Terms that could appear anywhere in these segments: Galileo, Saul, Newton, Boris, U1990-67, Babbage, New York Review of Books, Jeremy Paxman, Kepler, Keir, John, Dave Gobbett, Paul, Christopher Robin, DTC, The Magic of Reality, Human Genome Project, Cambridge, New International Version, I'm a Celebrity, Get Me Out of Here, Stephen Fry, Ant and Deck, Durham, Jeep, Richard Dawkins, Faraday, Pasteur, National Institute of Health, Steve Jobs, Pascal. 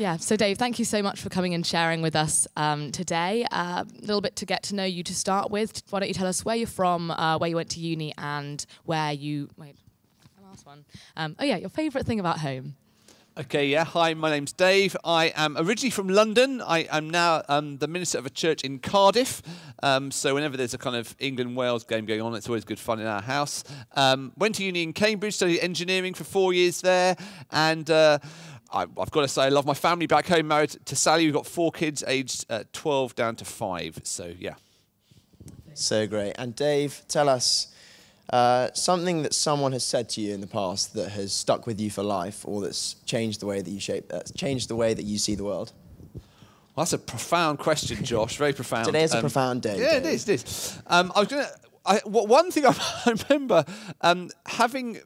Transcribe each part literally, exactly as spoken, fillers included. Yeah, so Dave, thank you so much for coming and sharing with us um, today. A uh, little bit to get to know you to start with. Why don't you tell us where you're from, uh, where you went to uni, and where you... Wait, the last one. Um, oh yeah, your favourite thing about home. Okay, yeah. Hi, my name's Dave. I am originally from London. I am now um, the minister of a church in Cardiff. Um, so whenever there's a kind of England-Wales game going on, it's always good fun in our house. Um, went to uni in Cambridge, studied engineering for four years there. And uh, I, I've got to say, I love my family back home. Married to Sally. We've got four kids, aged uh, twelve down to five. So, yeah. So great. And Dave, tell us Uh, something that someone has said to you in the past that has stuck with you for life, or that's changed the way that you shape, that's changed the way that you see the world. Well, that's a profound question, Josh. Very profound. Today is um, a profound day. Yeah, Dave. It is. It is. Um, I was gonna. I, one thing I, I remember um, having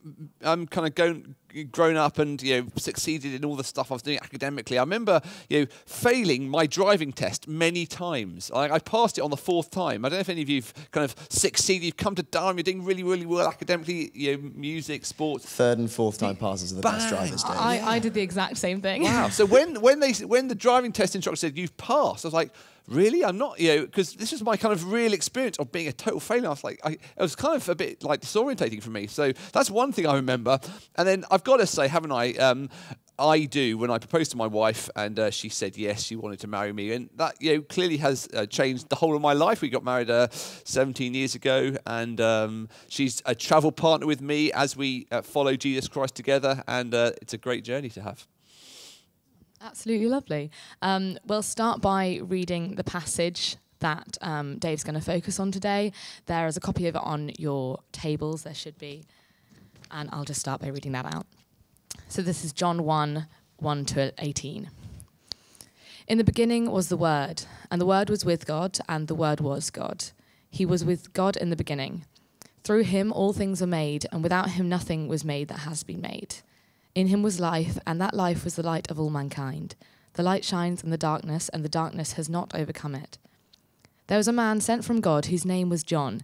um, kind of gone, grown up and you know succeeded in all the stuff I was doing academically. I remember you know failing my driving test many times. I, I passed it on the fourth time. I don't know if any of you've kind of succeeded. You've come to Durham. You're doing really, really well academically. You know, music, sports. Third and fourth time passes are the bang. Best drivers. I, I did the exact same thing. Wow. So when when they when the driving test instructor said you've passed, I was like, really? I'm not, you know, because this was my kind of real experience of being a total failure. I was like, I, it was kind of a bit like disorientating for me. So that's one thing I remember. And then I've got to say, haven't I? Um, I do. When I proposed to my wife, and uh, she said yes, she wanted to marry me, and that you know clearly has uh, changed the whole of my life. We got married uh, seventeen years ago, and um, she's a travel partner with me as we uh, follow Jesus Christ together, and uh, it's a great journey to have. Absolutely lovely. Um, we'll start by reading the passage that um, Dave's going to focus on today. There is a copy of it on your tables, there should be. And I'll just start by reading that out. So this is John one, one to eighteen. In the beginning was the Word, and the Word was with God, and the Word was God. He was with God in the beginning. Through him all things were made, and without him nothing was made that has been made. In him was life, and that life was the light of all mankind. The light shines in the darkness, and the darkness has not overcome it. There was a man sent from God whose name was John.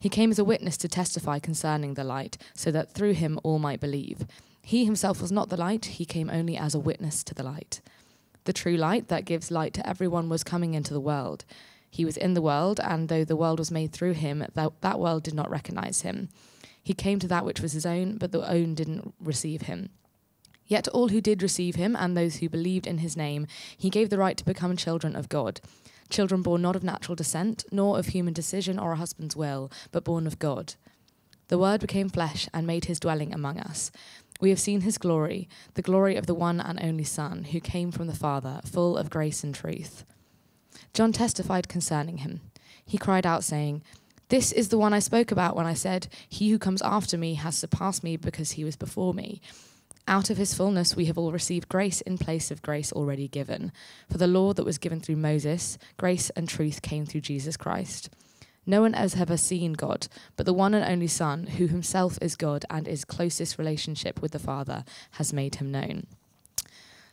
He came as a witness to testify concerning the light, so that through him all might believe. He himself was not the light, he came only as a witness to the light. The true light that gives light to everyone was coming into the world. He was in the world, and though the world was made through him, that world did not recognize him. He came to that which was his own, but the own didn't receive him. Yet all who did receive him, and those who believed in his name, he gave the right to become children of God. Children born not of natural descent, nor of human decision or a husband's will, but born of God. The Word became flesh and made his dwelling among us. We have seen his glory, the glory of the one and only Son, who came from the Father, full of grace and truth. John testified concerning him. He cried out, saying, "This is the one I spoke about when I said, 'He who comes after me has surpassed me because he was before me.' Out of his fullness we have all received grace in place of grace already given. For the law that was given through Moses, grace and truth came through Jesus Christ. No one has ever seen God, but the one and only Son, who himself is God and is closest relationship with the Father, has made him known."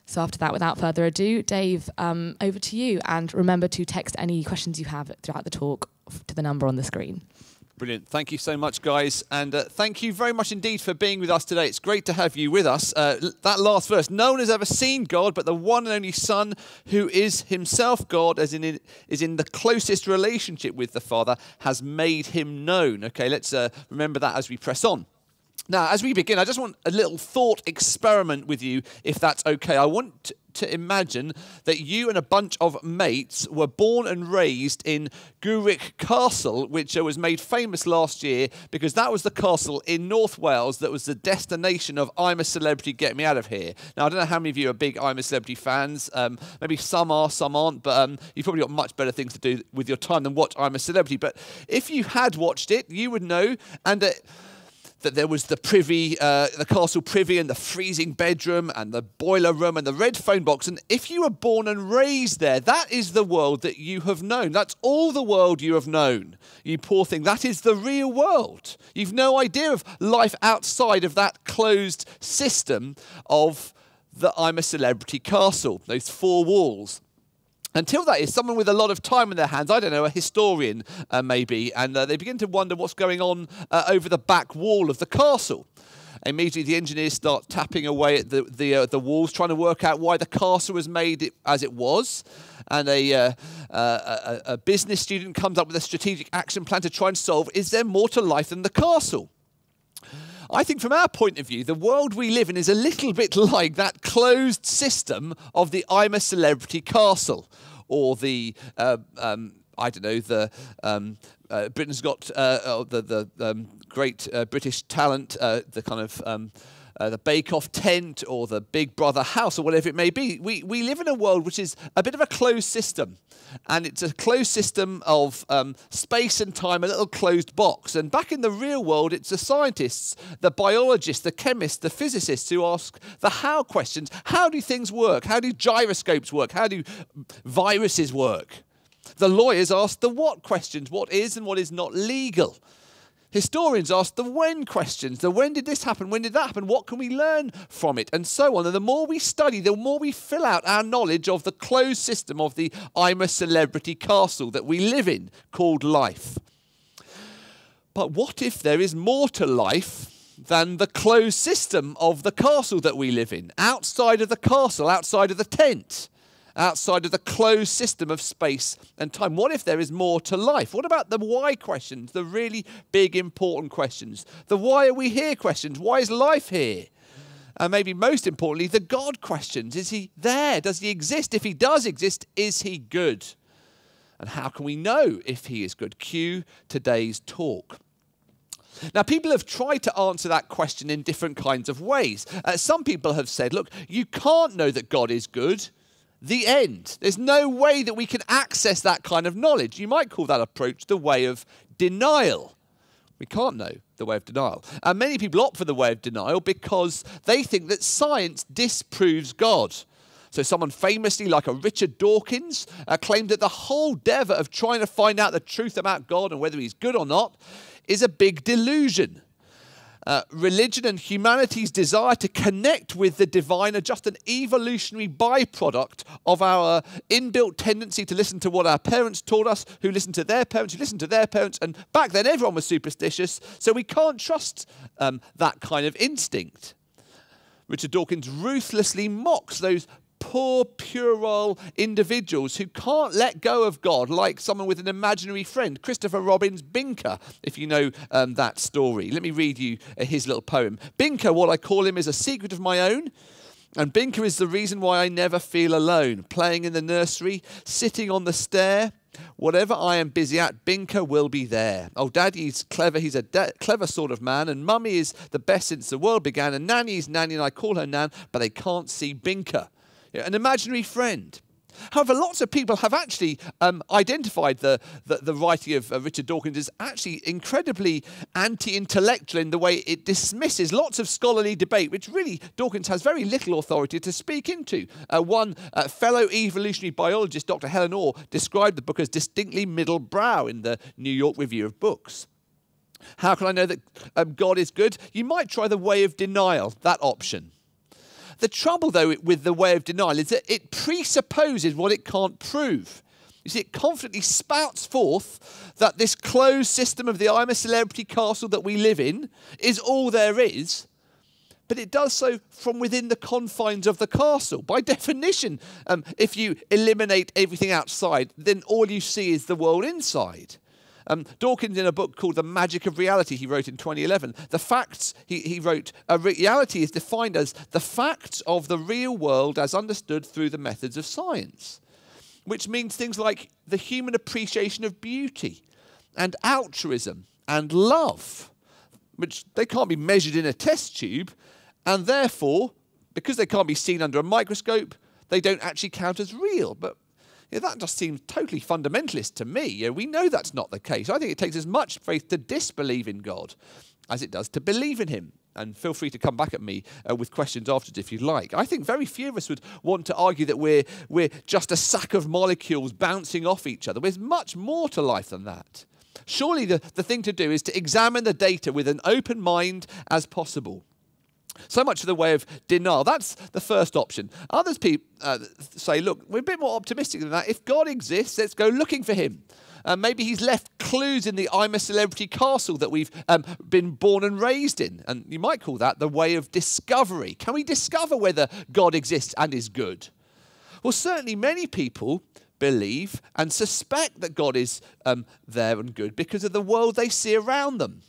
So after that, without further ado, Dave, um, over to you. And remember to text any questions you have throughout the talk to the number on the screen. Brilliant. Thank you so much, guys. And uh, thank you very much indeed for being with us today. It's great to have you with us. Uh, that last verse, no one has ever seen God, but the one and only Son, who is himself God, as in is in the closest relationship with the Father, has made him known. Okay, let's uh, remember that as we press on. Now, as we begin, I just want a little thought experiment with you, if that's okay. I want to imagine that you and a bunch of mates were born and raised in Gwrych Castle, which was made famous last year because that was the castle in North Wales that was the destination of I'm a Celebrity, Get Me Out of Here. Now, I don't know how many of you are big I'm a Celebrity fans. Um, maybe some are, some aren't, but um, you've probably got much better things to do with your time than watch I'm a Celebrity. But if you had watched it, you would know, and... Uh, that there was the privy, uh, the castle privy, and the freezing bedroom, and the boiler room, and the red phone box. And if you were born and raised there, that is the world that you have known. That's all the world you have known, you poor thing. That is the real world. You've no idea of life outside of that closed system of the I'm a Celebrity castle, those four walls. Until that is someone with a lot of time in their hands, I don't know, a historian uh, maybe, and uh, they begin to wonder what's going on uh, over the back wall of the castle. Immediately the engineers start tapping away at the the, uh, the walls, trying to work out why the castle was made it, as it was. And a, uh, uh, a, a business student comes up with a strategic action plan to try and solve, is there more to life than the castle? I think from our point of view, the world we live in is a little bit like that closed system of the I'm a Celebrity castle, or the, uh, um, I don't know, the um, uh, Britain's got uh, oh, the, the um, great uh, British talent, uh, the kind of... Um, Uh, the Bake Off tent, or the Big Brother house, or whatever it may be. We, we live in a world which is a bit of a closed system. And it's a closed system of um, space and time, a little closed box. And back in the real world, it's the scientists, the biologists, the chemists, the physicists who ask the how questions. How do things work? How do gyroscopes work? How do viruses work? The lawyers ask the what questions, what is and what is not legal. Historians ask the when questions, the when did this happen, when did that happen, what can we learn from it, and so on. And the more we study, the more we fill out our knowledge of the closed system of the I'm a Celebrity castle that we live in, called life. But what if there is more to life than the closed system of the castle that we live in, outside of the castle, outside of the tent? Outside of the closed system of space and time? What if there is more to life? What about the why questions, the really big, important questions? The why are we here questions? Why is life here? And maybe most importantly, the God questions. Is he there? Does he exist? If he does exist, is he good? And how can we know if he is good? Cue today's talk. Now, people have tried to answer that question in different kinds of ways. Uh, some people have said, look, you can't know that God is good. The end. There's no way that we can access that kind of knowledge. You might call that approach the way of denial. We can't know the way of denial. And many people opt for the way of denial because they think that science disproves God. So someone famously, like a Richard Dawkins, uh, claimed that the whole endeavour of trying to find out the truth about God and whether he's good or not is a big delusion. Uh, religion and humanity's desire to connect with the divine are just an evolutionary byproduct of our inbuilt tendency to listen to what our parents taught us, who listened to their parents, who listened to their parents, and back then everyone was superstitious, so we can't trust um, that kind of instinct. Richard Dawkins ruthlessly mocks those poor, puerile individuals who can't let go of God, like someone with an imaginary friend, Christopher Robin's Binker, if you know um, that story. Let me read you uh, his little poem. Binker, what I call him, is a secret of my own, and Binker is the reason why I never feel alone. Playing in the nursery, sitting on the stair, whatever I am busy at, Binker will be there. Oh, Daddy's clever, he's a clever sort of man, and Mummy is the best since the world began, and Nanny's Nanny, and I call her Nan, but they can't see Binker. An imaginary friend. However, lots of people have actually um, identified the, the, the writing of uh, Richard Dawkins as actually incredibly anti-intellectual in the way it dismisses lots of scholarly debate, which really Dawkins has very little authority to speak into. Uh, one uh, fellow evolutionary biologist, Doctor Helen Orr, described the book as distinctly middle brow in the New York Review of Books. How can I know that um, God is good? You might try the way of denial, that option. The trouble, though, with the way of denial is that it presupposes what it can't prove. You see, it confidently spouts forth that this closed system of the I'm a Celebrity castle that we live in is all there is, but it does so from within the confines of the castle. By definition, um, if you eliminate everything outside, then all you see is the world inside. Um, Dawkins, in a book called The Magic of Reality, he wrote in twenty eleven, the facts, he, he wrote, uh, reality is defined as the facts of the real world as understood through the methods of science, which means things like the human appreciation of beauty and altruism and love, which they can't be measured in a test tube, and therefore, because they can't be seen under a microscope, they don't actually count as real, but yeah, that just seems totally fundamentalist to me. Yeah, we know that's not the case. I think it takes as much faith to disbelieve in God as it does to believe in him. And feel free to come back at me uh, with questions afterwards if you like. I think very few of us would want to argue that we're, we're just a sack of molecules bouncing off each other. There's much more to life than that. Surely the, the thing to do is to examine the data with an open mind as possible. So much in the way of denial. That's the first option. Others people uh, say, look, we're a bit more optimistic than that. If God exists, let's go looking for him. Uh, maybe he's left clues in the I'm a Celebrity castle that we've um, been born and raised in. And you might call that the way of discovery. Can we discover whether God exists and is good? Well, certainly many people believe and suspect that God is um, there and good because of the world they see around them.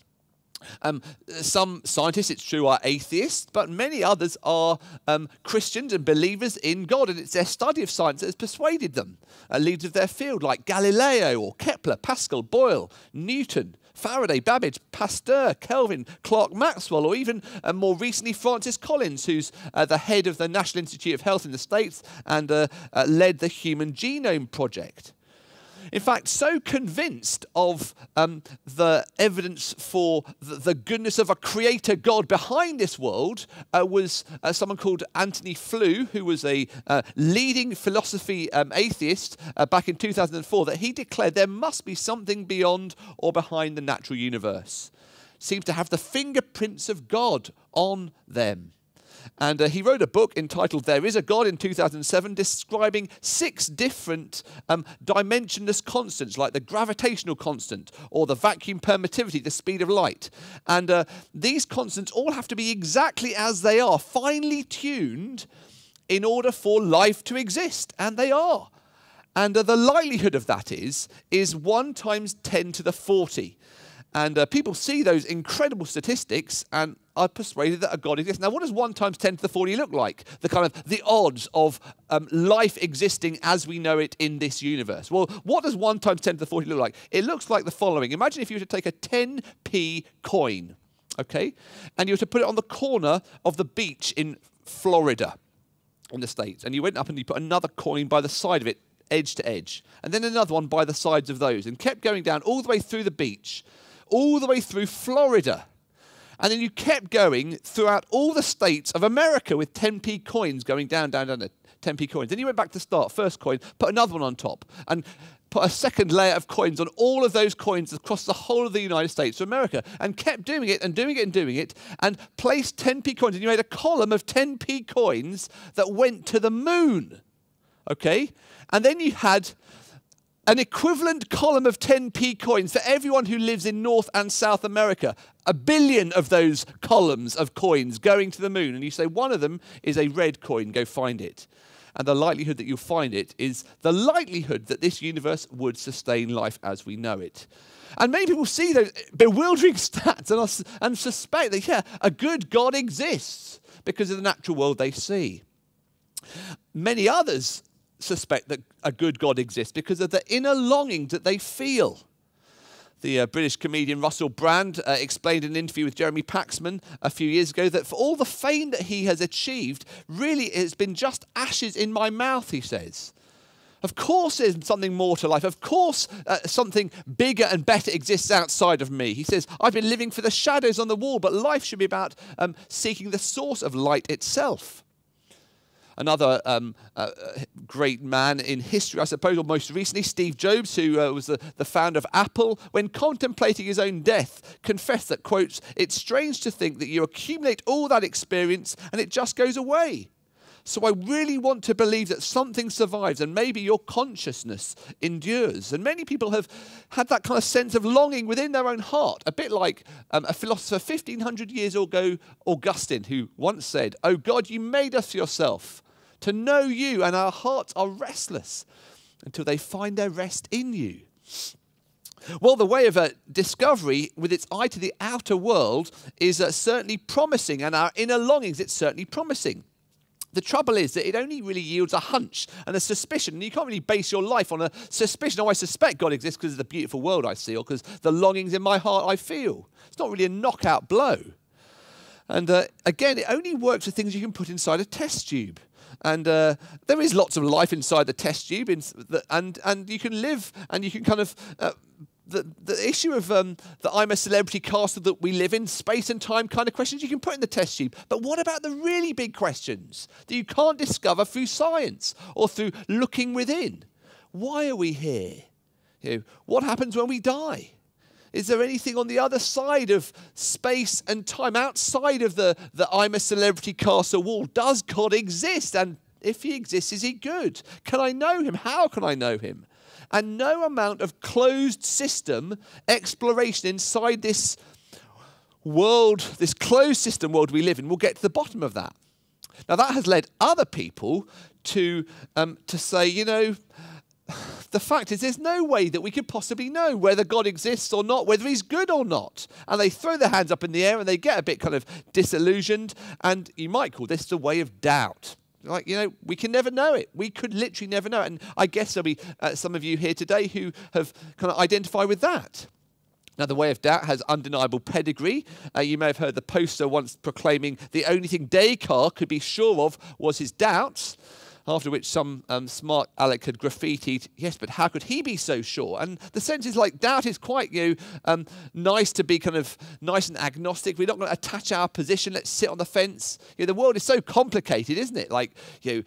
Um, some scientists, it's true, are atheists, but many others are um, Christians and believers in God, and it's their study of science that has persuaded them. Uh, leaders of their field, like Galileo or Kepler, Pascal, Boyle, Newton, Faraday, Babbage, Pasteur, Kelvin, Clerk Maxwell, or even uh, more recently Francis Collins, who's uh, the head of the National Institute of Health in the States and uh, uh, led the Human Genome Project. In fact, so convinced of um, the evidence for the, the goodness of a creator God behind this world uh, was uh, someone called Anthony Flew, who was a uh, leading philosophy um, atheist uh, back in two thousand four, that he declared there must be something beyond or behind the natural universe. Seems to have the fingerprints of God on them. And uh, he wrote a book entitled There Is a God in two thousand seven, describing six different um, dimensionless constants, like the gravitational constant or the vacuum permittivity, the speed of light. And uh, these constants all have to be exactly as they are, finely tuned in order for life to exist. And they are. And uh, the likelihood of that is, is one times ten to the forty. And uh, people see those incredible statistics and are persuaded that a God exists. Now, what does one times ten to the forty look like? The kind of the odds of um, life existing as we know it in this universe. Well, what does one times ten to the forty look like? It looks like the following. Imagine if you were to take a ten p coin, okay, and you were to put it on the corner of the beach in Florida, in the States, and you went up and you put another coin by the side of it, edge to edge, and then another one by the sides of those, and kept going down all the way through the beach, all the way through Florida. And then you kept going throughout all the states of America with ten p coins going down, down, down, ten p coins. Then you went back to start, first coin, put another one on top, and put a second layer of coins on all of those coins across the whole of the United States of America, and kept doing it and doing it and doing it, and placed ten p coins. And you made a column of ten p coins that went to the moon, okay? And then you had an equivalent column of ten p coins for everyone who lives in North and South America. A billion of those columns of coins going to the moon. And you say one of them is a red coin. Go find it. And the likelihood that you'll find it is the likelihood that this universe would sustain life as we know it. And many people see those bewildering stats and, are, and suspect that, yeah, a good God exists because of the natural world they see. Many others suspect that a good God exists because of the inner longing that they feel. The uh, British comedian Russell Brand uh, explained in an interview with Jeremy Paxman a few years ago that for all the fame that he has achieved, really it's been just ashes in my mouth, he says. Of course there's something more to life. Of course uh, something bigger and better exists outside of me. He says, I've been living for the shadows on the wall, but life should be about um, seeking the source of light itself. Another um, uh, great man in history, I suppose, or most recently, Steve Jobs, who uh, was the, the founder of Apple, when contemplating his own death, confessed that, quote, it's strange to think that you accumulate all that experience and it just goes away. So I really want to believe that something survives and maybe your consciousness endures. And many people have had that kind of sense of longing within their own heart, a bit like um, a philosopher fifteen hundred years ago, Augustine, who once said, oh God, you made us yourself to know you, and our hearts are restless until they find their rest in you. Well, the way of uh, discovery, with its eye to the outer world, is uh, certainly promising, and our inner longings, it's certainly promising. The trouble is that it only really yields a hunch and a suspicion. And you can't really base your life on a suspicion. Oh, I suspect God exists because of the beautiful world I see, or because the longings in my heart I feel. It's not really a knockout blow. And uh, again, it only works with things you can put inside a test tube. And uh, there is lots of life inside the test tube. In the, and, and you can live and you can kind of... Uh, The, the issue of um, the I'm a Celebrity castle that we live in, space and time kind of questions you can put in the test tube. But what about the really big questions that you can't discover through science or through looking within? Why are we here? You know, what happens when we die? Is there anything on the other side of space and time, outside of the, the I'm a Celebrity castle wall? Does God exist? And if he exists, is he good? Can I know him? How can I know him? And no amount of closed system exploration inside this world, this closed system world we live in, will get to the bottom of that. Now, that has led other people to, um, to say, you know, the fact is there's no way that we could possibly know whether God exists or not, whether he's good or not. And they throw their hands up in the air and they get a bit kind of disillusioned. And you might call this the way of doubt. Like, you know, we can never know it. We could literally never know it. And I guess there'll be uh, some of you here today who have kind of identified with that. Now, the way of doubt has undeniable pedigree. Uh, you may have heard the poster once proclaiming the only thing Descartes could be sure of was his doubts, after which some um, smart aleck had graffitied, yes, but how could he be so sure? And the sense is like doubt is quite, you know, um, nice to be kind of nice and agnostic. We're not going to attach our position. Let's sit on the fence. You know, the world is so complicated, isn't it? Like, you know,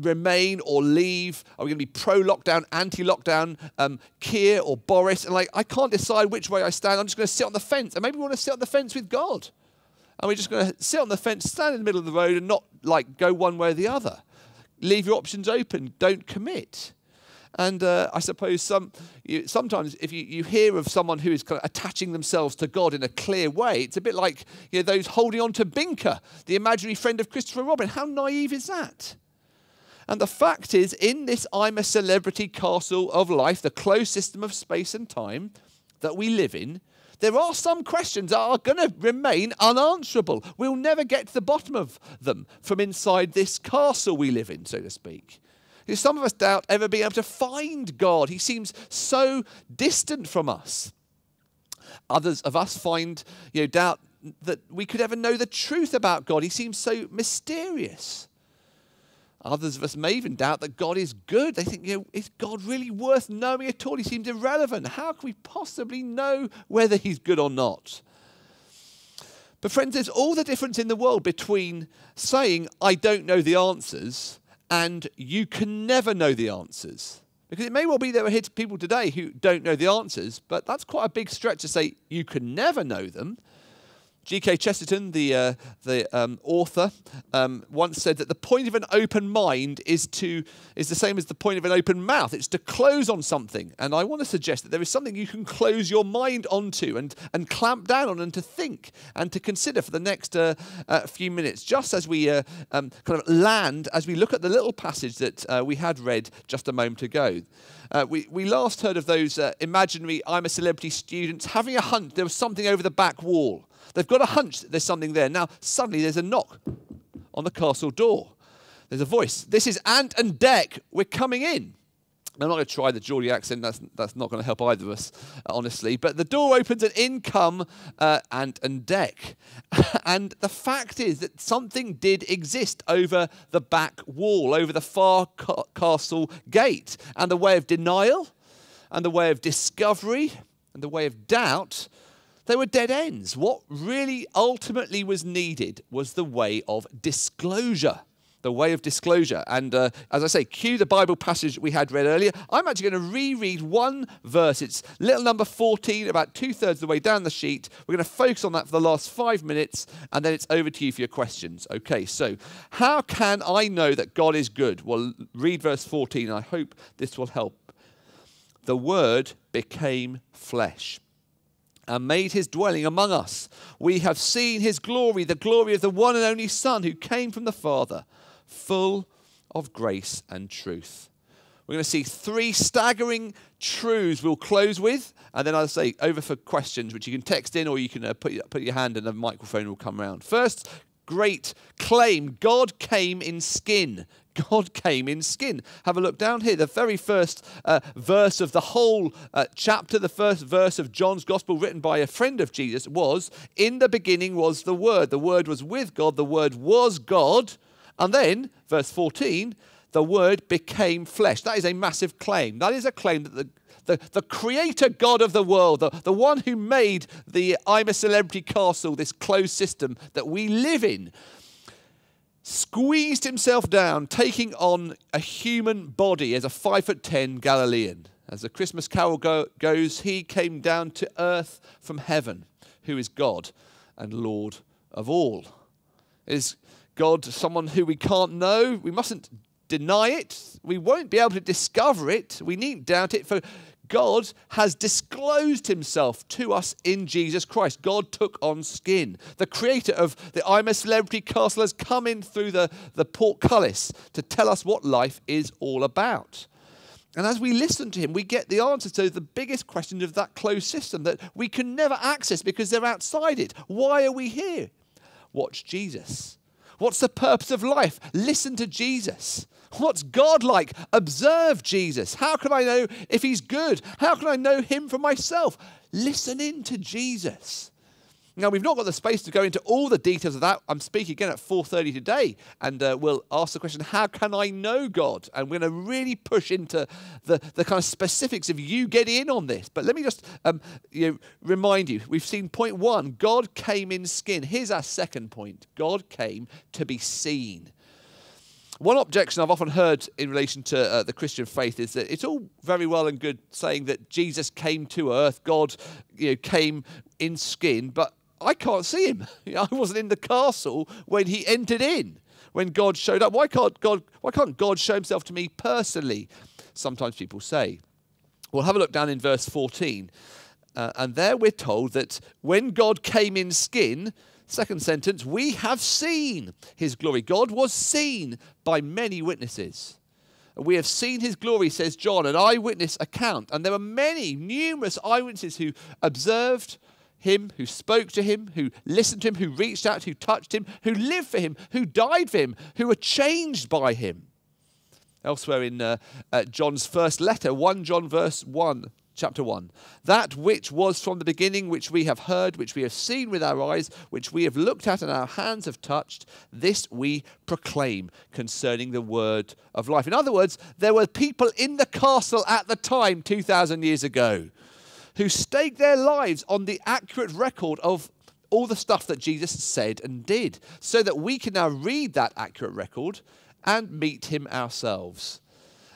remain or leave? Are we going to be pro-lockdown, anti-lockdown, um, Keir or Boris? And like, I can't decide which way I stand. I'm just going to sit on the fence. And maybe we want to sit on the fence with God. And we're just going to sit on the fence, stand in the middle of the road and not like go one way or the other. Leave your options open. Don't commit. And uh, I suppose some you, sometimes if you, you hear of someone who is kind of attaching themselves to God in a clear way, it's a bit like, you know, those holding on to Binker, the imaginary friend of Christopher Robin. How naive is that? And the fact is, in this I'm a Celebrity castle of life, the closed system of space and time that we live in, there are some questions that are going to remain unanswerable. We'll never get to the bottom of them from inside this castle we live in, so to speak. Because some of us doubt ever being able to find God. He seems so distant from us. Others of us find, you know, doubt that we could ever know the truth about God. He seems so mysterious. Others of us may even doubt that God is good. They think, you know, is God really worth knowing at all? He seems irrelevant. How can we possibly know whether he's good or not? But friends, there's all the difference in the world between saying, I don't know the answers, and you can never know the answers. Because it may well be there are here people today who don't know the answers, but that's quite a big stretch to say you can never know them. G K Chesterton, the, uh, the um, author, um, once said that the point of an open mind is, to, is the same as the point of an open mouth. It's to close on something. And I want to suggest that there is something you can close your mind onto and, and clamp down on and to think and to consider for the next uh, uh, few minutes, just as we uh, um, kind of land, as we look at the little passage that uh, we had read just a moment ago. Uh, we, we last heard of those uh, imaginary I'm a Celebrity students having a hunt. There was something over the back wall. They've got a hunch that there's something there. Now, suddenly there's a knock on the castle door. There's a voice. This is Ant and Deck. We're coming in. I'm not going to try the Geordie accent. That's, that's not going to help either of us, honestly. But the door opens and in come uh, Ant and Deck. And the fact is that something did exist over the back wall, over the far ca castle gate. And the way of denial and the way of discovery and the way of doubt, they were dead ends. What really ultimately was needed was the way of disclosure, the way of disclosure. And uh, as I say, cue the Bible passage we had read earlier. I'm actually going to reread one verse. It's little number fourteen, about two-thirds of the way down the sheet. We're going to focus on that for the last five minutes, and then it's over to you for your questions. Okay, so how can I know that God is good? Well, read verse fourteen. I hope this will help. The Word became flesh and made his dwelling among us. We have seen his glory, the glory of the one and only Son who came from the Father, full of grace and truth. We're going to see three staggering truths we'll close with, and then I'll say over for questions, which you can text in or you can uh, put, put your hand and a microphone will come around. First, great claim. God came in skin. God came in skin. Have a look down here. The very first uh, verse of the whole uh, chapter, the first verse of John's Gospel written by a friend of Jesus was, in the beginning was the Word. The Word was with God. The Word was God. And then, verse fourteen, the Word became flesh. That is a massive claim. That is a claim that the The, the creator God of the world, the, the one who made the I'm a Celebrity castle, this closed system that we live in, squeezed himself down, taking on a human body as a five foot ten Galilean. As the Christmas carol go goes, he came down to earth from heaven, who is God and Lord of all. Is God someone who we can't know? We mustn't deny it. We won't be able to discover it. We needn't doubt it, for God has disclosed himself to us in Jesus Christ. God took on skin. The creator of the I'm a Celebrity castle has come in through the, the portcullis to tell us what life is all about. And as we listen to him, we get the answer to the biggest question of that closed system that we can never access because they're outside it. Why are we here? Watch Jesus. What's the purpose of life? Listen to Jesus. What's God like? Observe Jesus. How can I know if he's good? How can I know him for myself? Listen in to Jesus. Now, we've not got the space to go into all the details of that. I'm speaking again at four thirty today, and uh, we'll ask the question, how can I know God? And we're going to really push into the, the kind of specifics of you getting in on this. But let me just um, you know, remind you, we've seen point one, God came in skin. Here's our second point. God came to be seen. One objection I've often heard in relation to uh, the Christian faith is that it's all very well and good saying that Jesus came to earth, God you know, came in skin, but I can't see him. I wasn't in the castle when he entered in, when God showed up. Why can't God, why can't God show himself to me personally? Sometimes people say. Well, have a look down in verse fourteen. Uh, and there we're told that when God came in skin, second sentence, we have seen his glory. God was seen by many witnesses. We have seen his glory, says John, an eyewitness account. And there were many, numerous eyewitnesses who observed him, who spoke to him, who listened to him, who reached out, who touched him, who lived for him, who died for him, who were changed by him. Elsewhere in uh, uh, John's first letter, First John verse one, chapter one, that which was from the beginning, which we have heard, which we have seen with our eyes, which we have looked at and our hands have touched, this we proclaim concerning the word of life. In other words, there were people in the castle at the time two thousand years ago who staked their lives on the accurate record of all the stuff that Jesus said and did, so that we can now read that accurate record and meet him ourselves.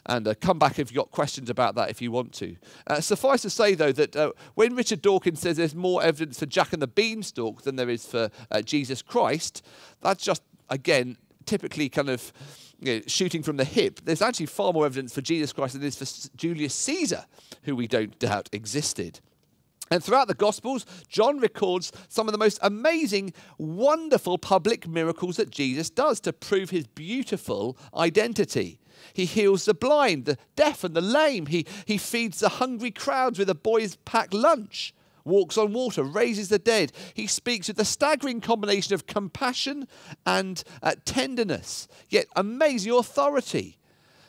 And uh, come back if you've got questions about that if you want to. Uh, suffice to say, though, that uh, when Richard Dawkins says there's more evidence for Jack and the Beanstalk than there is for uh, Jesus Christ, that's just, again, typically kind of you know, shooting from the hip. There's actually far more evidence for Jesus Christ than there is for Julius Caesar, who we don't doubt existed. And throughout the Gospels, John records some of the most amazing, wonderful public miracles that Jesus does to prove his beautiful identity. He heals the blind, the deaf and the lame. He, he feeds the hungry crowds with a boy's packed lunch, walks on water, raises the dead. He speaks with a staggering combination of compassion and uh, tenderness, yet amazing authority.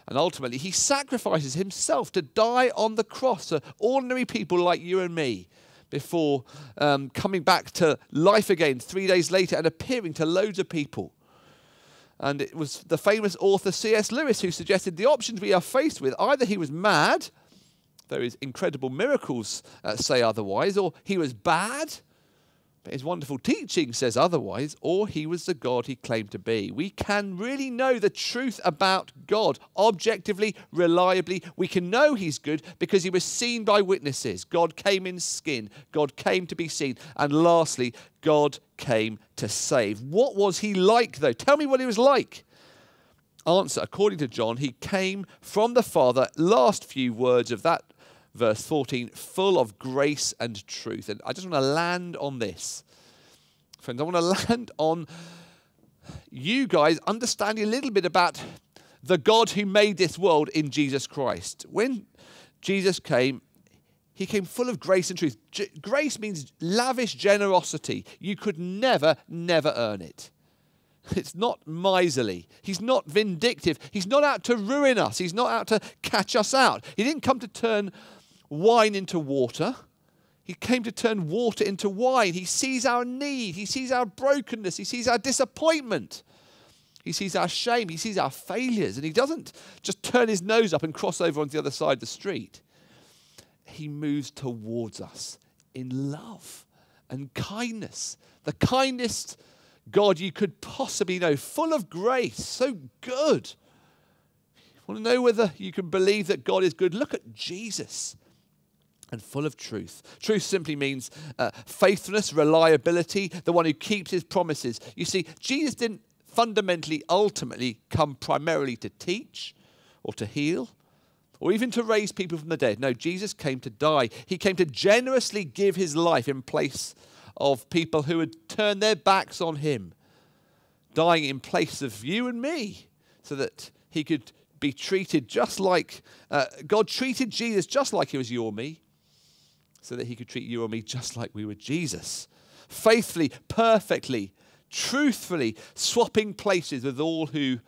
And ultimately, he sacrifices himself to die on the cross for ordinary people like you and me before um, coming back to life again three days later and appearing to loads of people. And it was the famous author C S Lewis who suggested the options we are faced with. Either he was mad, though his incredible miracles uh, say otherwise, or he was bad, but his wonderful teaching says otherwise, or he was the God he claimed to be. We can really know the truth about God objectively, reliably. We can know he's good because he was seen by witnesses. God came in skin. God came to be seen. And lastly, God came to save. What was he like, though? Tell me what he was like. Answer, according to John, he came from the Father. Last few words of that verse fourteen, full of grace and truth. And I just want to land on this. Friends, I want to land on you guys understanding a little bit about the God who made this world in Jesus Christ. When Jesus came, he came full of grace and truth. G- grace means lavish generosity. You could never, never earn it. It's not miserly. He's not vindictive. He's not out to ruin us. He's not out to catch us out. He didn't come to turn wine into water. He came to turn water into wine. He sees our need. He sees our brokenness. He sees our disappointment. He sees our shame. He sees our failures. And he doesn't just turn his nose up and cross over onto the other side of the street. He moves towards us in love and kindness. The kindest God you could possibly know, full of grace, so good. Want to know whether you can believe that God is good? Look at Jesus. And full of truth. Truth simply means uh, faithfulness, reliability, the one who keeps his promises. You see, Jesus didn't fundamentally, ultimately come primarily to teach or to heal or even to raise people from the dead. No, Jesus came to die. He came to generously give his life in place of people who had turned their backs on him, dying in place of you and me so that he could be treated just like, uh, God treated Jesus just like he was you or me, so that he could treat you or me just like we were Jesus. Faithfully, perfectly, truthfully, swapping places with all who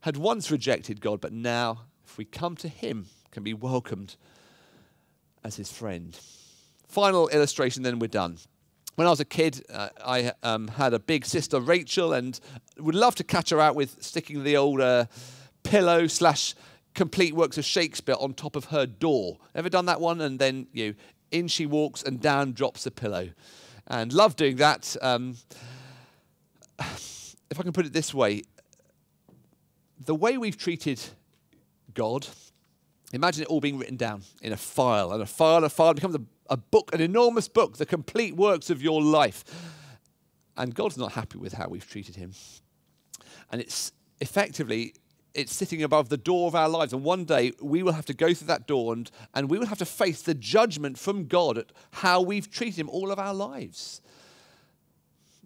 had once rejected God, but now, if we come to him, can be welcomed as his friend. Final illustration, then we're done. When I was a kid, uh, I um, had a big sister, Rachel, and would love to catch her out with sticking the old uh, pillow slash complete works of Shakespeare on top of her door. Ever done that one? And then, you know, in she walks and down drops the pillow. And love doing that. Um, if I can put it this way, the way we've treated God, imagine it all being written down in a file, and a file, a file becomes a A book, an enormous book, the complete works of your life. And God's not happy with how we've treated him. And it's effectively, it's sitting above the door of our lives. And one day we will have to go through that door and, and we will have to face the judgment from God at how we've treated him all of our lives.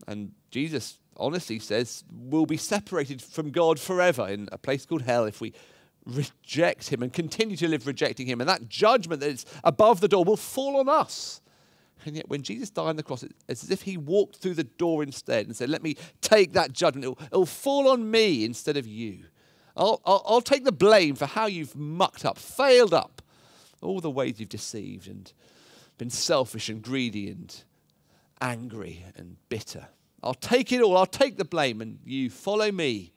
And Jesus honestly says we'll be separated from God forever in a place called hell if we reject him and continue to live rejecting him, and that judgment that is above the door will fall on us. And yet when Jesus died on the cross, it's as if he walked through the door instead and said, let me take that judgment. It'll, it'll fall on me instead of you. I'll, I'll, I'll take the blame for how you've mucked up, failed up, all the ways you've deceived and been selfish and greedy and angry and bitter. I'll take it all. I'll take the blame, and you follow me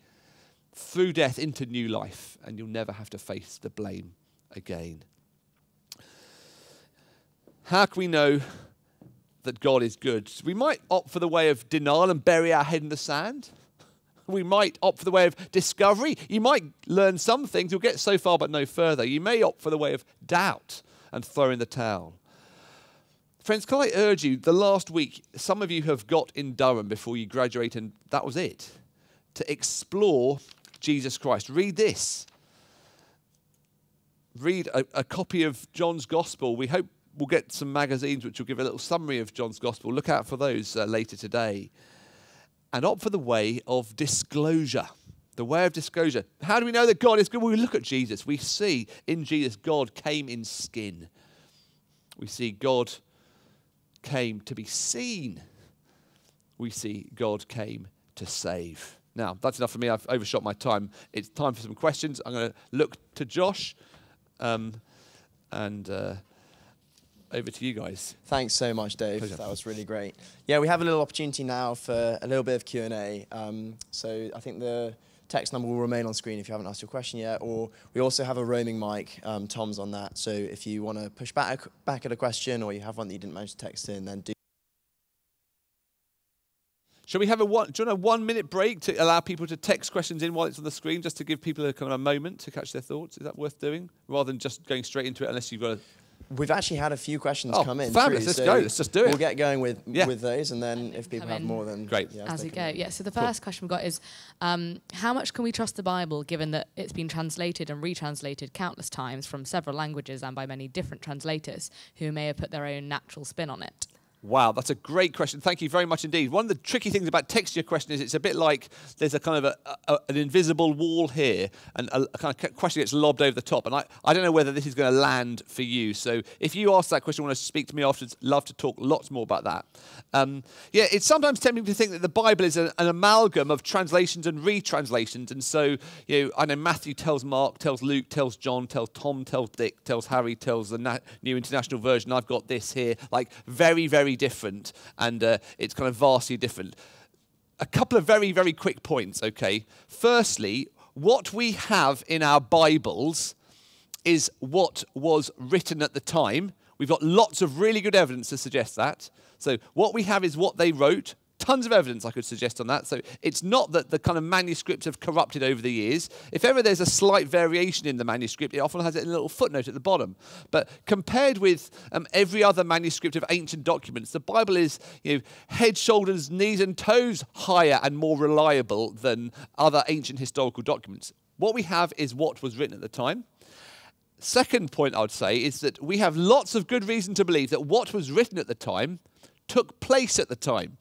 through death into new life, and you'll never have to face the blame again. How can we know that God is good? We might opt for the way of denial and bury our head in the sand. We might opt for the way of discovery. You might learn some things. You'll get so far but no further. You may opt for the way of doubt and throw in the towel. Friends, can I urge you, the last week, some of you have got in Durham before you graduate, and that was it, to explore Jesus Christ. Read this. Read a, a copy of John's Gospel. We hope we'll get some magazines which will give a little summary of John's Gospel. Look out for those uh, later today. And opt for the way of disclosure. The way of disclosure. How do we know that God is good? Well, we look at Jesus. We see in Jesus, God came in skin. We see God came to be seen. We see God came to save. Now, that's enough for me. I've overshot my time. It's time for some questions. I'm going to look to Josh. Um, and uh, over to you guys. Thanks so much, Dave. Pleasure. That was really great. Yeah, we have a little opportunity now for a little bit of Q and A. Um, so I think the text number will remain on screen if you haven't asked your question yet. Or we also have a roaming mic. Um, Tom's on that. So if you want to push back, back at a question, or you have one that you didn't manage to text in, then do. Shall we have a one, do you want a one minute break to allow people to text questions in while it's on the screen, just to give people a kind of a moment to catch their thoughts? Is that worth doing, rather than just going straight into it? Unless you've got. A... We've actually had a few questions oh, come in. Fabulous! Through, let's so go. Let's just do it. We'll get going with yeah. with those, and then if people have more, then great. Yeah, as we go, yeah. So the first cool. question we got is, um, how much can we trust the Bible, given that it's been translated and retranslated countless times from several languages and by many different translators who may have put their own natural spin on it? Wow, that's a great question. Thank you very much indeed. One of the tricky things about texting your question is it's a bit like there's a kind of a, a, an invisible wall here, and a, a kind of question gets lobbed over the top. And I, I don't know whether this is going to land for you. So if you ask that question, want to speak to me afterwards, love to talk lots more about that. Um, yeah, it's sometimes tempting to think that the Bible is a, an amalgam of translations and retranslations. And so, you know, I know Matthew tells Mark, tells Luke, tells John, tells Tom, tells Dick, tells Harry, tells the Na- New International Version. I've got this here. Like very, very different, and uh, it's kind of vastly different. A couple of very, very quick points, okay? Firstly, what we have in our Bibles is what was written at the time. We've got lots of really good evidence to suggest that. So what we have is what they wrote, tons of evidence I could suggest on that. So it's not that the kind of manuscripts have corrupted over the years. If ever there's a slight variation in the manuscript, it often has a little footnote at the bottom. But compared with um, every other manuscript of ancient documents, the Bible is, you know, head, shoulders, knees and toes higher and more reliable than other ancient historical documents. What we have is what was written at the time. Second point I would say is that we have lots of good reason to believe that what was written at the time took place at the time.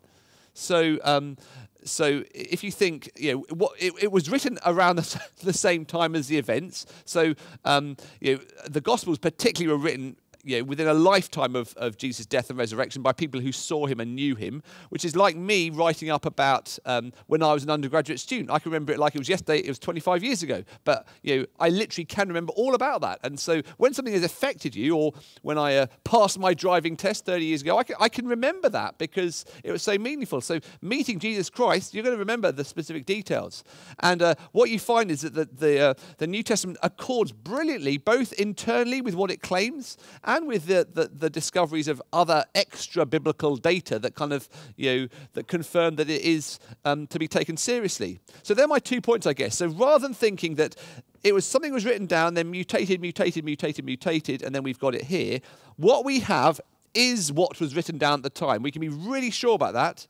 So, um, so if you think, you know, what, it, it was written around the, the same time as the events. So, um, you know, the Gospels particularly were written, you know, within a lifetime of, of Jesus' death and resurrection by people who saw him and knew him, which is like me writing up about um, when I was an undergraduate student. I can remember it like it was yesterday, it was twenty-five years ago. But, you know, I literally can remember all about that. And so when something has affected you, or when I uh, passed my driving test thirty years ago, I can, I can remember that because it was so meaningful. So meeting Jesus Christ, you're going to remember the specific details. And uh, what you find is that the, the, uh, the New Testament accords brilliantly, both internally with what it claims, and And with the, the, the discoveries of other extra-biblical data that kind of, you know, that confirm that it is um, to be taken seriously. So they're my two points, I guess. So rather than thinking that it was something was written down, then mutated, mutated, mutated, mutated, and then we've got it here, what we have is what was written down at the time. We can be really sure about that,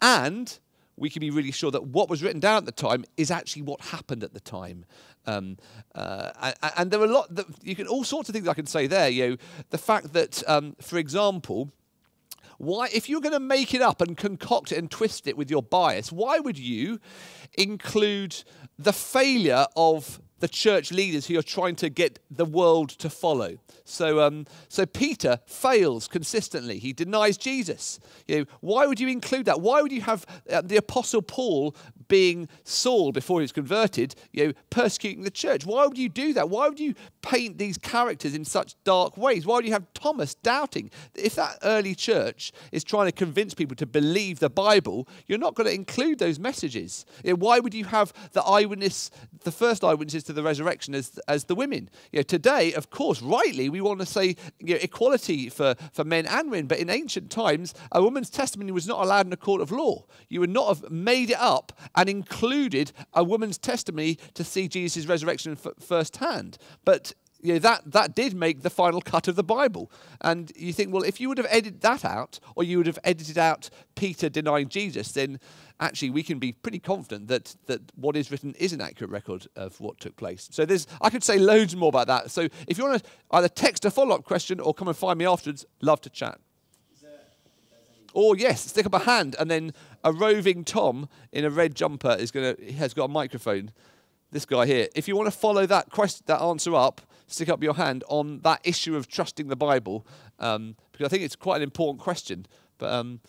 and we can be really sure that what was written down at the time is actually what happened at the time. Um, uh, and, and there are a lot that you can, all sorts of things I can say there. You know, the fact that, um, for example, why, if you're going to make it up and concoct it and twist it with your bias, why would you include the failure of the church leaders who you're trying to get the world to follow? So, um, so Peter fails consistently. He denies Jesus. You know, why would you include that? Why would you have uh, the Apostle Paul being Saul before he was converted, you know, persecuting the church? Why would you do that? Why would you paint these characters in such dark ways? Why would you have Thomas doubting? If that early church is trying to convince people to believe the Bible, you're not going to include those messages. You know, why would you have the eyewitness, the first eyewitnesses to the resurrection as as the women? You know, today, of course, rightly, we want to say, you know, equality for for men and women, but in ancient times a woman's testimony was not allowed in a court of law. You would not have made it up and included a woman's testimony to see Jesus' resurrection f firsthand. But you know, that that did make the final cut of the Bible. And you think, well, if you would have edited that out, or you would have edited out Peter denying Jesus, then actually we can be pretty confident that that what is written is an accurate record of what took place. So there's, I could say loads more about that. So if you want to either text a follow-up question or come and find me afterwards, love to chat. Or yes, stick up a hand, and then a roving Tom in a red jumper is gonna has got a microphone. This guy here. If you want to follow that question, that answer up, stick up your hand on that issue of trusting the Bible, um, because I think it's quite an important question. But um,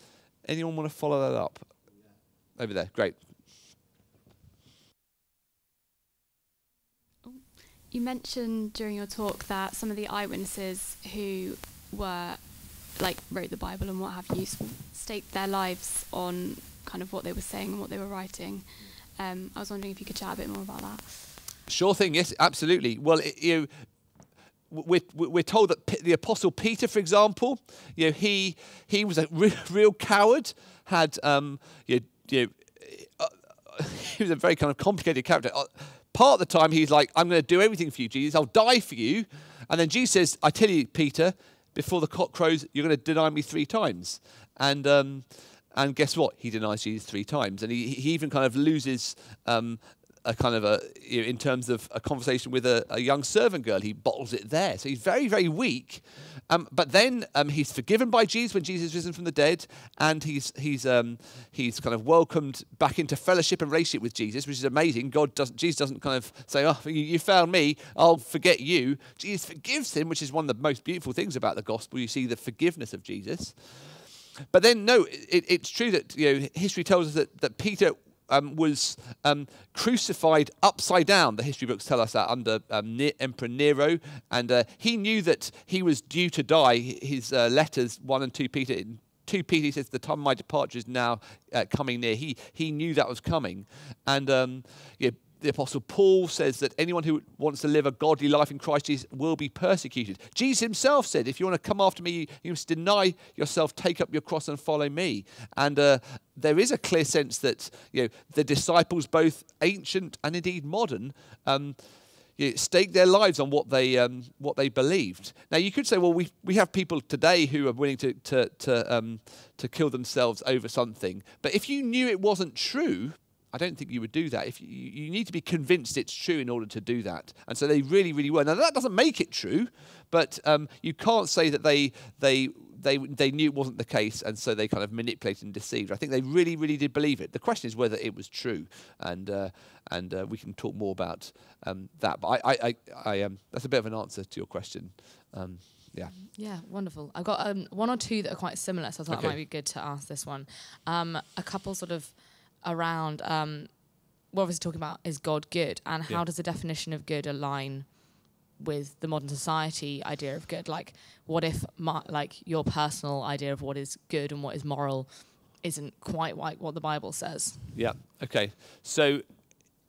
anyone want to follow that up? Over there, great. You mentioned during your talk that some of the eyewitnesses who were, like, wrote the Bible and what have you, staked their lives on kind of what they were saying and what they were writing. Um, I was wondering if you could chat a bit more about that. Sure thing, yes, absolutely. Well, it, you know, We're, we're told that P the Apostle Peter, for example, you know, he he was a re real coward. Had um, you know, you know, uh, he was a very kind of complicated character. Uh, part of the time, he's like, "I'm going to do everything for you, Jesus. I'll die for you." And then Jesus says, "I tell you, Peter, before the cock crows, you're going to deny me three times." And um, and guess what? He denies Jesus three times, and he he even kind of loses. Um, A kind of a, you know, in terms of a conversation with a, a young servant girl, he bottles it there. So he's very, very weak. Um, but then um, he's forgiven by Jesus when Jesus is risen from the dead, and he's he's um, he's kind of welcomed back into fellowship and relationship with Jesus, which is amazing. God doesn't, Jesus doesn't kind of say, "Oh, you, you found me, I'll forget you." Jesus forgives him, which is one of the most beautiful things about the gospel. You see the forgiveness of Jesus. But then, no, it, it's true that, you know, history tells us that that Peter. Um, was um, crucified upside down. The history books tell us that under um, ne Emperor Nero, and uh, he knew that he was due to die. His uh, letters, one and two Peter, in two Peter he says, "The time of my departure is now uh, coming near." He he knew that was coming, and um, yeah, the Apostle Paul says that anyone who wants to live a godly life in Christ Jesus will be persecuted. Jesus himself said, if you want to come after me, you must deny yourself, take up your cross and follow me. And uh, there is a clear sense that, you know, the disciples, both ancient and indeed modern, um, you know, staked their lives on what they um, what they believed. Now you could say, well, we we have people today who are willing to to to, um, to kill themselves over something. But if you knew it wasn't true, I don't think you would do that. If you, you need to be convinced it's true in order to do that. And so they really, really were. Now that doesn't make it true, but um, you can't say that they they they they knew it wasn't the case, and so they kind of manipulated and deceived. I think they really, really did believe it. The question is whether it was true, and uh, and uh, we can talk more about um, that. But I, I, I, I um, that's a bit of an answer to your question. Um, yeah. Yeah, wonderful. I've got um, one or two that are quite similar, so I thought okay. It might be good to ask this one. Um, a couple sort of. Around um, what we're talking about is God good, and how yeah. does the definition of good align with the modern society idea of good? Like, what if my, like your personal idea of what is good and what is moral isn't quite like what the Bible says? Yeah. Okay. So,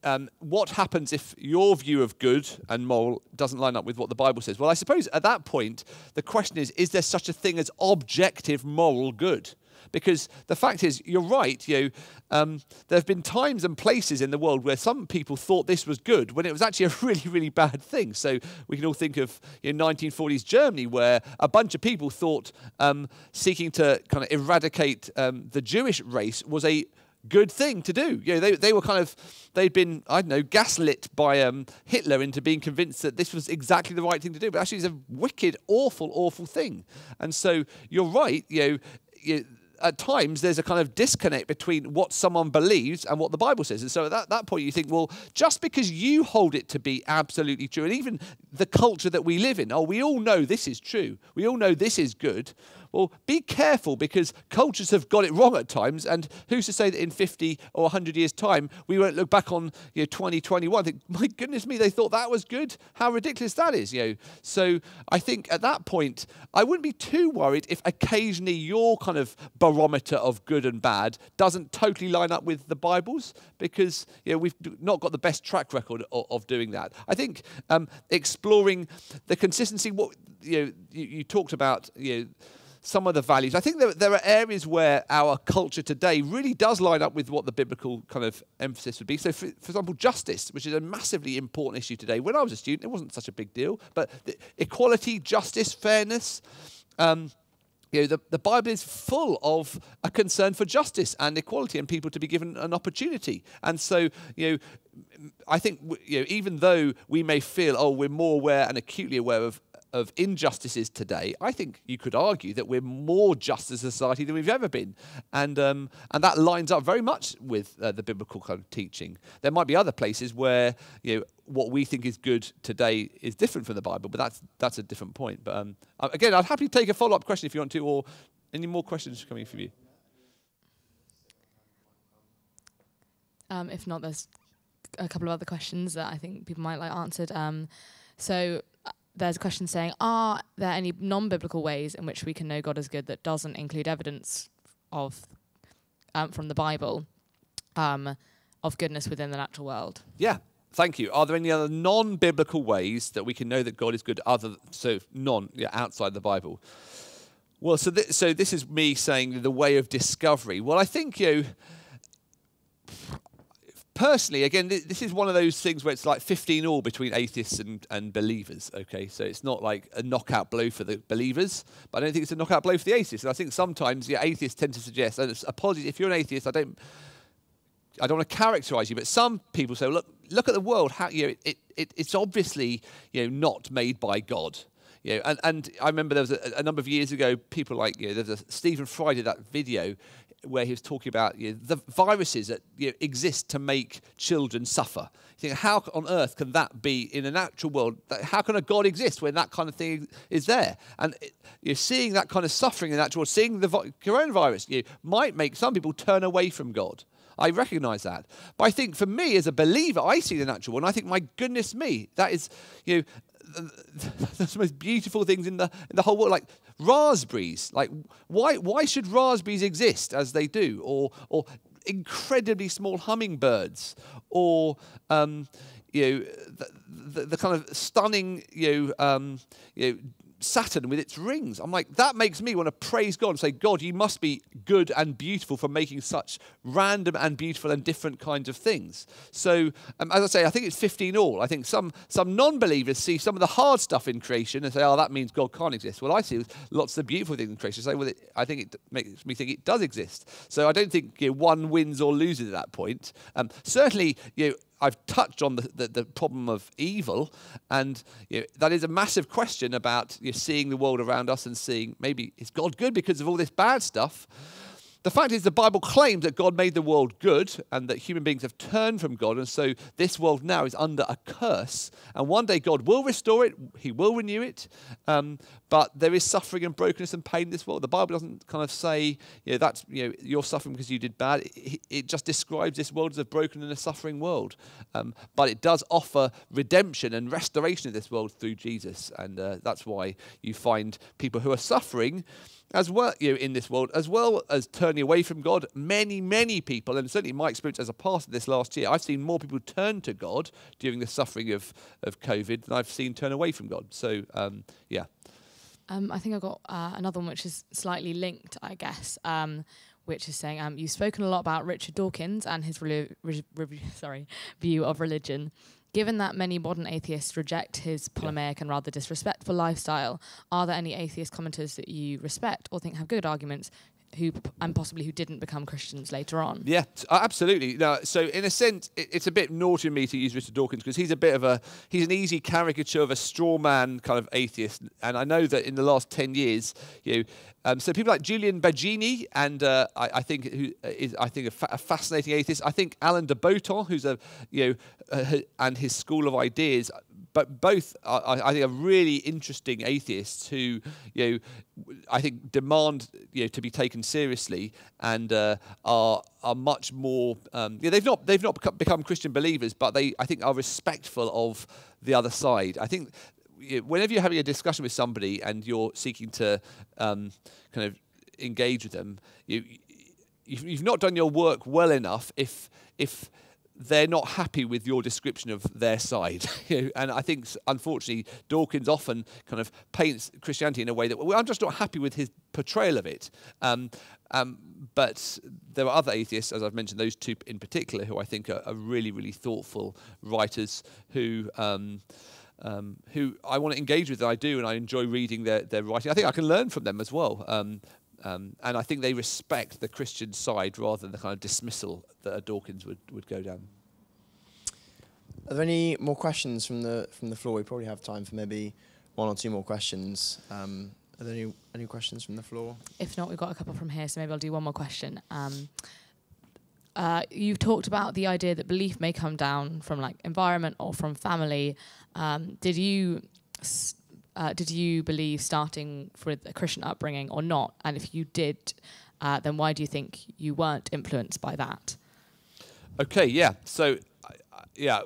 um, what happens if your view of good and moral doesn't line up with what the Bible says? Well, I suppose at that point the question is: is there such a thing as objective moral good? Because the fact is, you're right, you know, um, there have been times and places in the world where some people thought this was good when it was actually a really, really bad thing. So we can all think of, you know, nineteen forties Germany, where a bunch of people thought um, seeking to kind of eradicate um, the Jewish race was a good thing to do. You know, they, they were kind of, they'd been, I don't know, gaslit by um, Hitler into being convinced that this was exactly the right thing to do. But actually it's a wicked, awful, awful thing. And so you're right, you know, you, at times there's a kind of disconnect between what someone believes and what the Bible says. And so at that, that point you think, well, just because you hold it to be absolutely true, and even the culture that we live in, oh, we all know this is true, we all know this is good. Well, be careful, because cultures have got it wrong at times, and who's to say that in fifty or a hundred years' time we won't look back on, you know, twenty twenty-one and think, my goodness me, they thought that was good? How ridiculous that is, you know. So I think at that point I wouldn't be too worried if occasionally your kind of barometer of good and bad doesn't totally line up with the Bible's, because, you know, we've not got the best track record of, of doing that. I think um, exploring the consistency, what, you know, you, you talked about, you know, some of the values. I think there, there are areas where our culture today really does line up with what the biblical kind of emphasis would be. So, for, for example, justice, which is a massively important issue today. When I was a student, it wasn't such a big deal, but the equality, justice, fairness. Um, you know, the, the Bible is full of a concern for justice and equality and people to be given an opportunity. And so, you know, I think, you know, even though we may feel, oh, we're more aware and acutely aware of of injustices today, I think you could argue that we're more just as a society than we've ever been. And um, and that lines up very much with uh, the biblical kind of teaching. There might be other places where, you know, what we think is good today is different from the Bible, but that's that's a different point. But um, again, I'd happily take a follow-up question if you want to, or any more questions coming from you. Um, if not, there's a couple of other questions that I think people might like answered. Um, so... There's a question saying, are there any non-biblical ways in which we can know God is good that doesn't include evidence of um, from the Bible um, of goodness within the natural world? Yeah, thank you. Are there any other non-biblical ways that we can know that God is good other so non yeah, outside the Bible? Well, so th so this is me saying the way of discovery. Well, I think you. Personally, again, this is one of those things where it's like fifteen all between atheists and, and believers, okay? So it's not like a knockout blow for the believers, but I don't think it's a knockout blow for the atheists. And I think sometimes, yeah, atheists tend to suggest, and apologies, if you're an atheist, I don't I don't want to characterize you, but some people say, look, look at the world, how, you know, it, it, it's obviously, you know, not made by God. You know, and, and I remember there was a, a number of years ago, people like, you know, there's a Stephen Fry did that video where he was talking about, you know, the viruses that, you know, exist to make children suffer. You think, how on earth can that be in a natural world? How can a God exist when that kind of thing is there? And you're, know, seeing that kind of suffering in the natural world, seeing the coronavirus, you know, might make some people turn away from God. I recognise that. But I think for me as a believer, I see the natural world and I think, my goodness me, that is, you know, that's the most beautiful things in the in the whole world, like raspberries. Like, why why should raspberries exist as they do? Or or incredibly small hummingbirds, or um, you know, the, the, the kind of stunning you know, um, you know, Saturn with its rings. I'm like, that makes me want to praise God and say, God, you must be good and beautiful for making such random and beautiful and different kinds of things. So, um, as I say, I think it's fifteen all. I think some some non-believers see some of the hard stuff in creation and say, oh, that means God can't exist. Well, I see lots of the beautiful things in creation. So, well, it, I think it makes me think it does exist. So I don't think you know, one wins or loses at that point. Um, certainly, you know, I've touched on the, the, the problem of evil, and you know, that is a massive question about you know, seeing the world around us and seeing, maybe, is God good because of all this bad stuff? The fact is the Bible claims that God made the world good and that human beings have turned from God, and so this world now is under a curse, and one day God will restore it, he will renew it, um, but there is suffering and brokenness and pain in this world. The Bible doesn't kind of say, you know, that's, you know, you're suffering because you did bad. It, it just describes this world as a broken and a suffering world, um, but it does offer redemption and restoration of this world through Jesus, and uh, that's why you find people who are suffering as well, you know, in this world, as well as turning away from God. Many, many people, and certainly my experience as a pastor this last year, I've seen more people turn to God during the suffering of, of COVID than I've seen turn away from God. So, um, yeah. Um, I think I've got uh, another one which is slightly linked, I guess, um, which is saying, um, you've spoken a lot about Richard Dawkins and his re re re sorry, view of religion. Given that many modern atheists reject his polemic yeah. and rather disrespectful lifestyle, are there any atheist commenters that you respect or think have good arguments who and possibly who didn't become Christians later on? Yeah, absolutely. Now, so in a sense, it, it's a bit naughty of me to use Richard Dawkins because he's a bit of a, he's an easy caricature of a straw man kind of atheist. And I know that in the last ten years, you know, Um, so people like Julian Baggini, and uh, I, I think who is I think a, fa a fascinating atheist. I think Alain de Botton, who's a you know, uh, and his school of ideas, but both are, I think are really interesting atheists who you know I think demand you know to be taken seriously and uh, are are much more. Um, yeah, they've not they've not become Christian believers, but they I think are respectful of the other side. I think. Whenever you're having a discussion with somebody and you're seeking to um, kind of engage with them, you, you've not done your work well enough if if they're not happy with your description of their side. And I think, unfortunately, Dawkins often kind of paints Christianity in a way that, well, I'm just not happy with his portrayal of it. Um, um, but there are other atheists, as I've mentioned, those two in particular, who I think are, are really, really thoughtful writers who... Um, Um, who I want to engage with, and I do, and I enjoy reading their, their writing. I think I can learn from them as well. Um, um, and I think they respect the Christian side rather than the kind of dismissal that a Dawkins would, would go down. Are there any more questions from the, from the floor? We probably have time for maybe one or two more questions. Um, are there any, any questions from the floor? If not, we've got a couple from here, so maybe I'll do one more question. Um, Uh, you've talked about the idea that belief may come down from like environment or from family. Um, did you uh, did you believe starting with a Christian upbringing or not? And if you did, uh, then why do you think you weren't influenced by that? Okay, yeah. So, uh, yeah,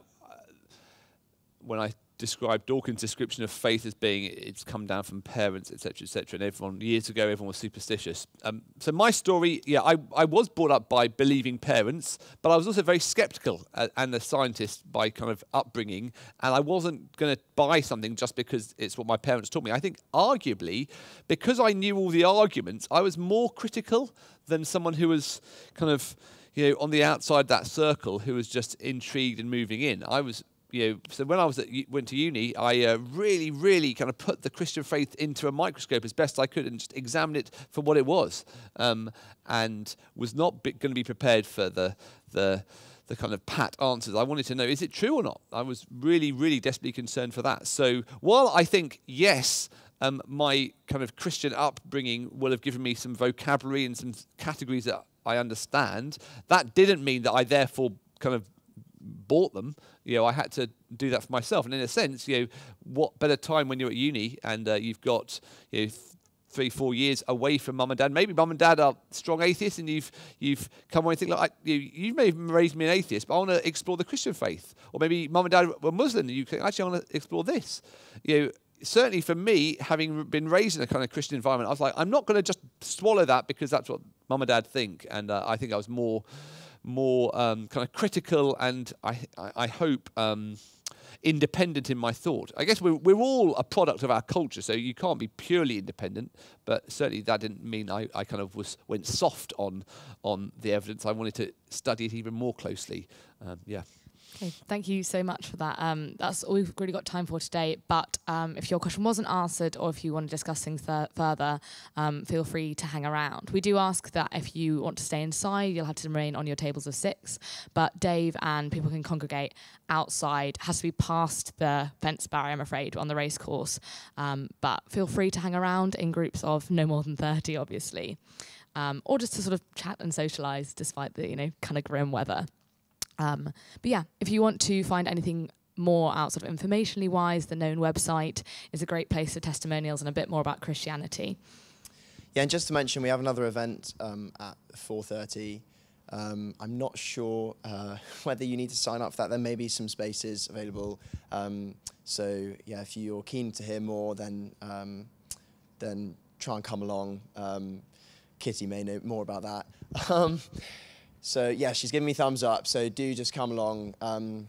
when I described Dawkins' description of faith as being it's come down from parents, et cetera, et cetera, and everyone years ago, everyone was superstitious. Um, so my story, yeah, I, I was brought up by believing parents, but I was also very sceptical uh, and a scientist by kind of upbringing, and I wasn't going to buy something just because it's what my parents taught me. I think arguably, because I knew all the arguments, I was more critical than someone who was kind of, you know, on the outside that circle, who was just intrigued and moving in. I was. You know, so when I was at, went to uni, I uh, really, really kind of put the Christian faith into a microscope as best I could and just examined it for what it was, um, and was not going to be prepared for the, the the kind of pat answers. I wanted to know, is it true or not? I was really, really desperately concerned for that. So while I think, yes, um, my kind of Christian upbringing will have given me some vocabulary and some categories that I understand, that didn't mean that I therefore kind of bought them. You know, I had to do that for myself, and in a sense, you know, what better time when you're at uni and uh, you've got you know, th three, four years away from mum and dad. Maybe mum and dad are strong atheists, and you've you've come away and think like, you, you may have raised me an atheist, but I want to explore the Christian faith. Or maybe mum and dad were Muslim, and you think actually I want to explore this. You know, certainly for me, having been raised in a kind of Christian environment, I was like, I'm not going to just swallow that because that's what mum and dad think, and uh, I think I was more. more um, kind of critical and, I, I, I hope, um, independent in my thought. I guess we're, we're all a product of our culture, so you can't be purely independent, but certainly that didn't mean I, I kind of was, went soft on, on the evidence. I wanted to study it even more closely. Um, yeah. Okay, thank you so much for that. Um, that's all we've really got time for today, but um, if your question wasn't answered or if you want to discuss things further, um, feel free to hang around. We do ask that if you want to stay inside, you'll have to remain on your tables of six, but Dave and people can congregate outside. It has to be past the fence barrier, I'm afraid, on the race course, um, but feel free to hang around in groups of no more than thirty, obviously, um, or just to sort of chat and socialise despite the, you know, kind of grim weather. Um, but yeah, if you want to find anything more out sort of informationally wise, the Known website is a great place for testimonials and a bit more about Christianity. Yeah, and just to mention, we have another event um, at four thirty. Um, I'm not sure uh, whether you need to sign up for that. There may be some spaces available. Um, so yeah, if you're keen to hear more, then, um, then try and come along. Um, Kitty may know more about that. Um, So yeah, she's giving me thumbs up, so do just come along. Um,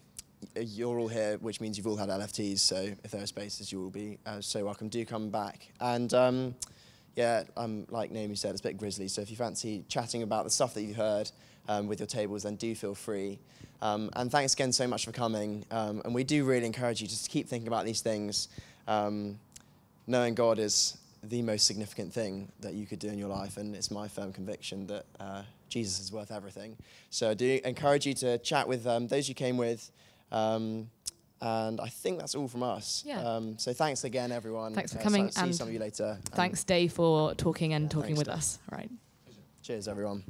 you're all here, which means you've all had L F Ts, so if there are spaces, you will be uh, so welcome. Do come back. And um, yeah, um, like Naomi said, it's a bit grisly, so if you fancy chatting about the stuff that you heard um, with your tables, then do feel free. Um, and thanks again so much for coming. Um, and we do really encourage you just to keep thinking about these things. Um, knowing God is the most significant thing that you could do in your life, and it's my firm conviction that uh, Jesus is worth everything. So I do encourage you to chat with um, those you came with, um, and I think that's all from us. Yeah. Um, so thanks again, everyone. Thanks for uh, coming. So and see some of you later. Thanks, Dave, for talking and yeah, talking with Dave. us. All right. Cheers, everyone.